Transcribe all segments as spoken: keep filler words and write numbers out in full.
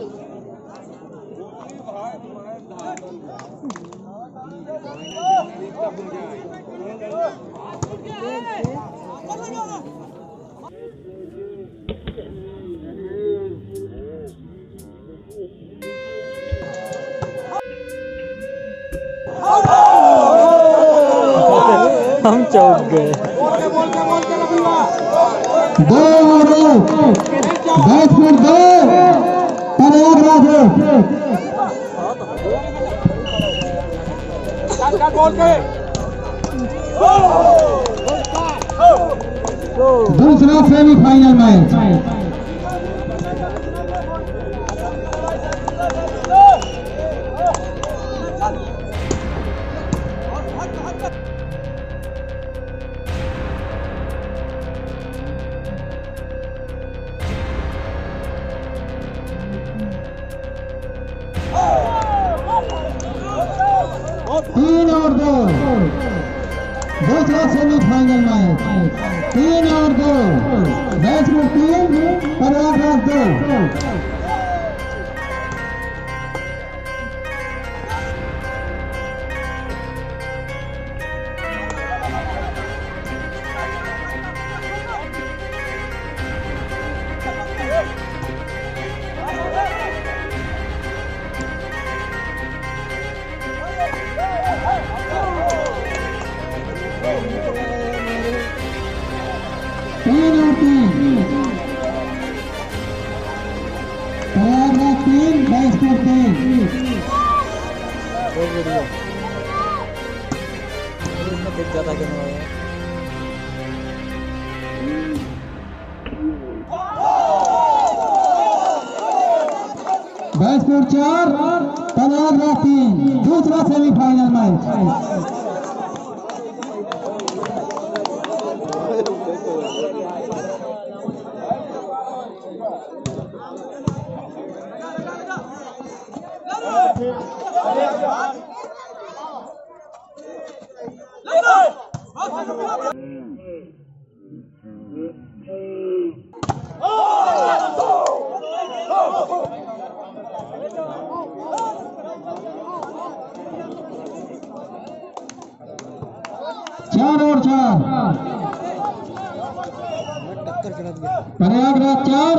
हम चौंक गए। दो दो दस मिनट दो दूसरा सेमीफाइनल मैच। तीन और दो दूसरा सेमीफाइनल मैच। तीन और दो मैच में तीन और आठ और दो ज़्यादा गेम हो गया। बैच स्कोर चार पंद्रह का तीन दूसरा सेमीफाइनल मैच। चार और चार प्रयागराज चार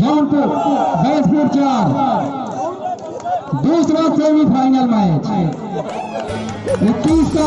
जौनपुर बैसपुर चार दूसरा सेमीफाइनल मैच। इक्कीस का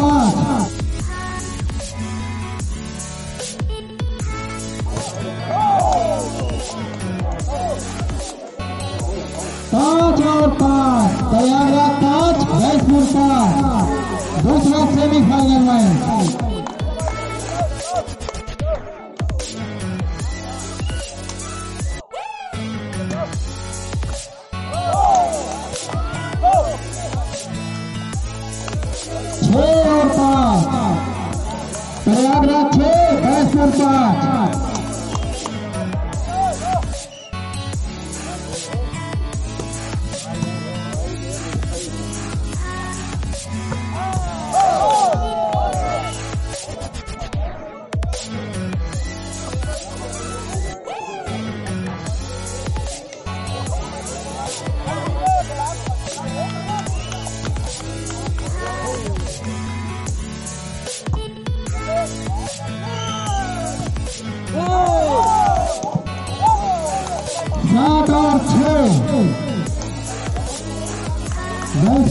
पाँच पाँच और पाँच प्रयागराज पाँच जयपुर पाँच दूसरा सेमीफाइनल मैच। छह और पाँच प्रयागराज छह जयपुर पाँच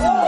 Oh!